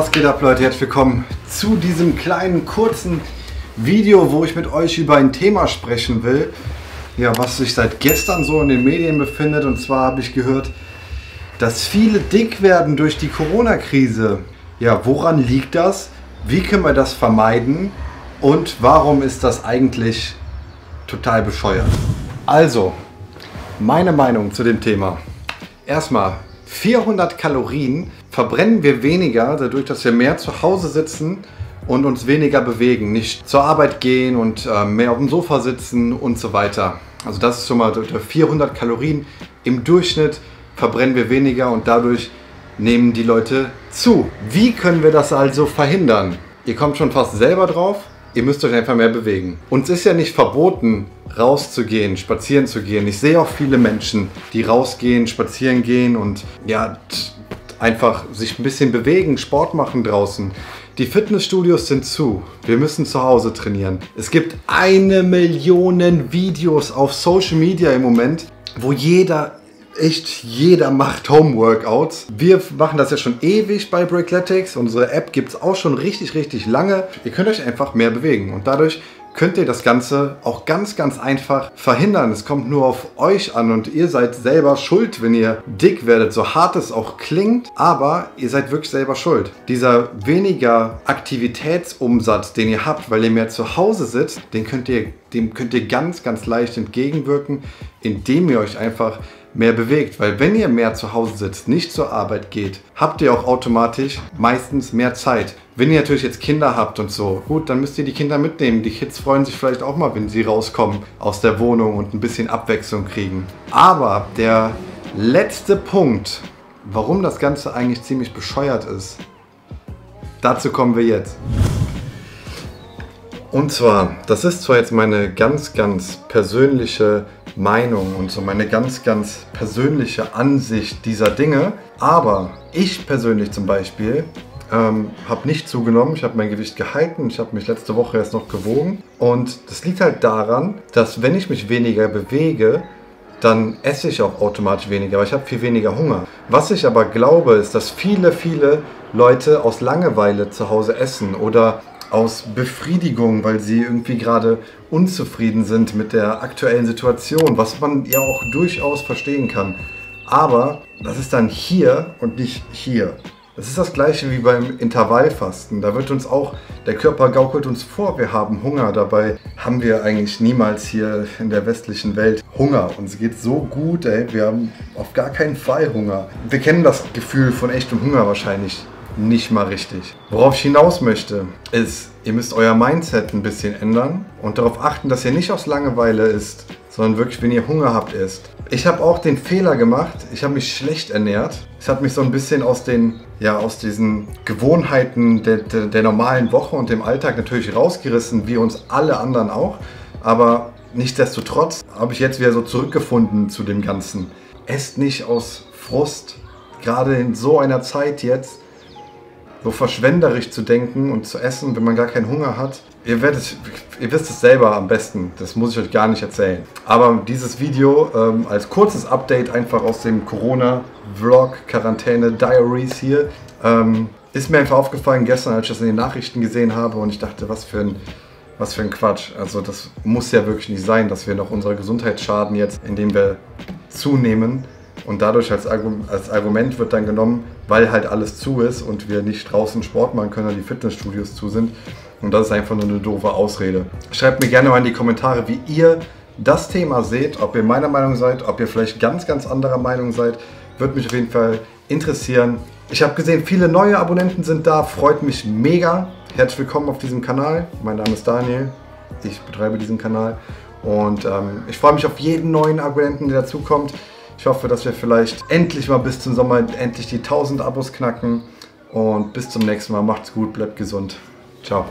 Was geht ab, Leute? Herzlich willkommen zu diesem kleinen, kurzen Video, wo ich mit euch über ein Thema sprechen will, ja, was sich seit gestern so in den Medien befindet. Und zwar habe ich gehört, dass viele dick werden durch die Corona-Krise. Ja, woran liegt das? Wie können wir das vermeiden? Und warum ist das eigentlich total bescheuert? Also, meine Meinung zu dem Thema. Erstmal, 400 Kalorien verbrennen wir weniger, dadurch, dass wir mehr zu Hause sitzen und uns weniger bewegen. Nicht zur Arbeit gehen und mehr auf dem Sofa sitzen und so weiter. Also das ist schon mal 400 Kalorien im Durchschnitt verbrennen wir weniger und dadurch nehmen die Leute zu. Wie können wir das also verhindern? Ihr kommt schon fast selber drauf, ihr müsst euch einfach mehr bewegen. Uns ist ja nicht verboten, rauszugehen, spazieren zu gehen. Ich sehe auch viele Menschen, die rausgehen, spazieren gehen und ja, einfach sich ein bisschen bewegen, Sport machen draußen. Die Fitnessstudios sind zu. Wir müssen zu Hause trainieren. Es gibt 1 Million Videos auf Social Media im Moment, wo jeder macht Home-Workouts. Wir machen das ja schon ewig bei Breakletics. Unsere App gibt es auch schon richtig, richtig lange. Ihr könnt euch einfach mehr bewegen und dadurch könnt ihr das Ganze auch ganz, ganz einfach verhindern. Es kommt nur auf euch an und ihr seid selber schuld, wenn ihr dick werdet. So hart es auch klingt, aber ihr seid wirklich selber schuld. Dieser weniger Aktivitätsumsatz, den ihr habt, weil ihr mehr zu Hause sitzt, dem könnt ihr ganz, ganz leicht entgegenwirken, indem ihr euch einfach mehr bewegt, weil wenn ihr mehr zu Hause sitzt, nicht zur Arbeit geht, habt ihr auch automatisch meistens mehr Zeit. Wenn ihr natürlich jetzt Kinder habt und so, gut, dann müsst ihr die Kinder mitnehmen. Die Kids freuen sich vielleicht auch mal, wenn sie rauskommen aus der Wohnung und ein bisschen Abwechslung kriegen. Aber der letzte Punkt, warum das Ganze eigentlich ziemlich bescheuert ist, dazu kommen wir jetzt. Und zwar, das ist zwar jetzt meine ganz, ganz persönliche Meinung und so meine ganz, ganz persönliche Ansicht dieser Dinge, aber ich persönlich zum Beispiel habe nicht zugenommen, ich habe mein Gewicht gehalten, ich habe mich letzte Woche erst noch gewogen und das liegt halt daran, dass wenn ich mich weniger bewege, dann esse ich auch automatisch weniger, weil ich habe viel weniger Hunger. Was ich aber glaube, ist, dass viele, viele Leute aus Langeweile zu Hause essen oder aus Befriedigung, weil sie irgendwie gerade unzufrieden sind mit der aktuellen Situation, was man ja auch durchaus verstehen kann. Aber das ist dann hier und nicht hier. Das ist das Gleiche wie beim Intervallfasten. Da wird uns auch, der Körper gaukelt uns vor, wir haben Hunger. Dabei haben wir eigentlich niemals hier in der westlichen Welt Hunger. Uns geht's so gut, ey, wir haben auf gar keinen Fall Hunger. Wir kennen das Gefühl von echtem Hunger wahrscheinlich nicht mal richtig. Worauf ich hinaus möchte, ist, ihr müsst euer Mindset ein bisschen ändern und darauf achten, dass ihr nicht aus Langeweile isst, sondern wirklich, wenn ihr Hunger habt, isst. Ich habe auch den Fehler gemacht, ich habe mich schlecht ernährt. Es hat mich so ein bisschen aus diesen Gewohnheiten der normalen Woche und dem Alltag natürlich rausgerissen, wie uns alle anderen auch. Aber nichtsdestotrotz habe ich jetzt wieder so zurückgefunden zu dem Ganzen. Esst nicht aus Frust, gerade in so einer Zeit jetzt, so verschwenderisch zu denken und zu essen, wenn man gar keinen Hunger hat. Ihr wisst es selber am besten, das muss ich euch gar nicht erzählen. Aber dieses Video als kurzes Update einfach aus dem Corona-Vlog, Quarantäne-Diaries hier, ist mir einfach aufgefallen gestern, als ich das in den Nachrichten gesehen habe und ich dachte, was für ein Quatsch. Also das muss ja wirklich nicht sein, dass wir noch unserer Gesundheit schaden jetzt, indem wir zunehmen. Und dadurch als Argument wird dann genommen, weil halt alles zu ist und wir nicht draußen Sport machen können, weil die Fitnessstudios zu sind. Und das ist einfach nur eine doofe Ausrede. Schreibt mir gerne mal in die Kommentare, wie ihr das Thema seht, ob ihr meiner Meinung seid, ob ihr vielleicht ganz, ganz anderer Meinung seid. Würde mich auf jeden Fall interessieren. Ich habe gesehen, viele neue Abonnenten sind da, freut mich mega. Herzlich willkommen auf diesem Kanal. Mein Name ist Daniel, ich betreibe diesen Kanal. Und ich freue mich auf jeden neuen Abonnenten, der dazukommt. Ich hoffe, dass wir vielleicht endlich mal bis zum Sommer endlich die 1000 Abos knacken. Und bis zum nächsten Mal. Macht's gut, bleibt gesund. Ciao.